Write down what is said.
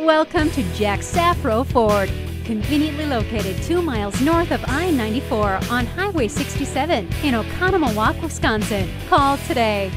Welcome to Jack Safro Ford, conveniently located 2 miles north of I-94 on Highway 67 in Oconomowoc, Wisconsin. Call today.